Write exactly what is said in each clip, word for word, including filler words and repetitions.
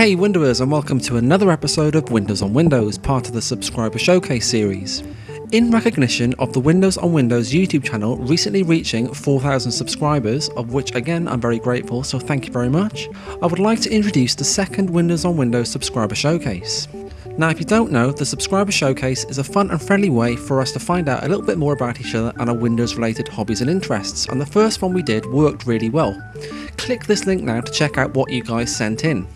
Hey Windowers, and welcome to another episode of Windows on Windows, part of the Subscriber Showcase series. In recognition of the Windows on Windows YouTube channel recently reaching four thousand subscribers, of which again I'm very grateful, so thank you very much, I would like to introduce the second Windows on Windows Subscriber Showcase. Now, if you don't know, the Subscriber Showcase is a fun and friendly way for us to find out a little bit more about each other and our Windows related hobbies and interests, and the first one we did worked really well. Click this link now to check out what you guys sent in.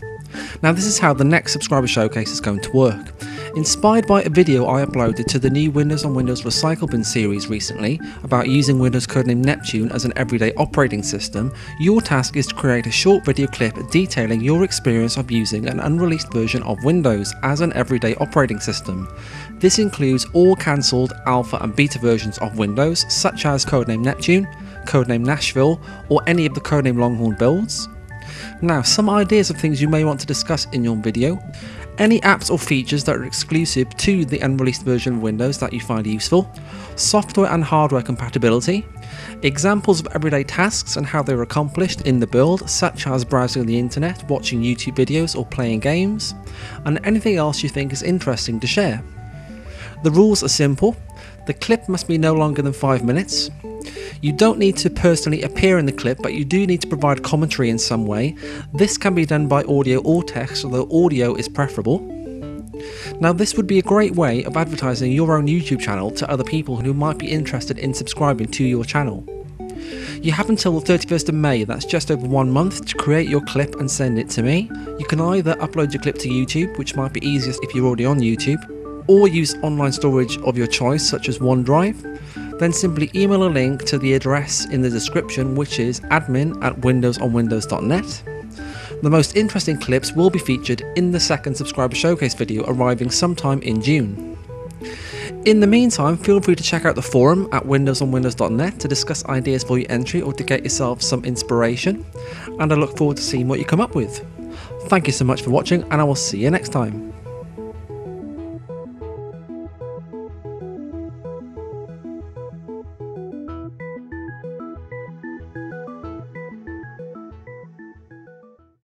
Now, this is how the next Subscriber Showcase is going to work. Inspired by a video I uploaded to the new Windows on Windows Recycle Bin series recently about using Windows Codename Neptune as an everyday operating system, your task is to create a short video clip detailing your experience of using an unreleased version of Windows as an everyday operating system. This includes all cancelled alpha and beta versions of Windows, such as Codename Neptune, Codename Nashville, or any of the Codename Longhorn builds. Now, some ideas of things you may want to discuss in your video. Any apps or features that are exclusive to the unreleased version of Windows that you find useful. Software and hardware compatibility. Examples of everyday tasks and how they were accomplished in the build, such as browsing the internet, watching YouTube videos, or playing games. And anything else you think is interesting to share. The rules are simple. The clip must be no longer than five minutes. You don't need to personally appear in the clip, but you do need to provide commentary in some way. This can be done by audio or text, although audio is preferable. Now, this would be a great way of advertising your own YouTube channel to other people who might be interested in subscribing to your channel. You have until the thirty-first of May, that's just over one month, to create your clip and send it to me. You can either upload your clip to YouTube, which might be easiest if you're already on YouTube, or use online storage of your choice, such as OneDrive. Then simply email a link to the address in the description, which is admin at windows on windows dot net. The most interesting clips will be featured in the second Subscriber Showcase video, arriving sometime in June. In the meantime, feel free to check out the forum at windows on windows dot net to discuss ideas for your entry or to get yourself some inspiration, and I look forward to seeing what you come up with. Thank you so much for watching, and I will see you next time.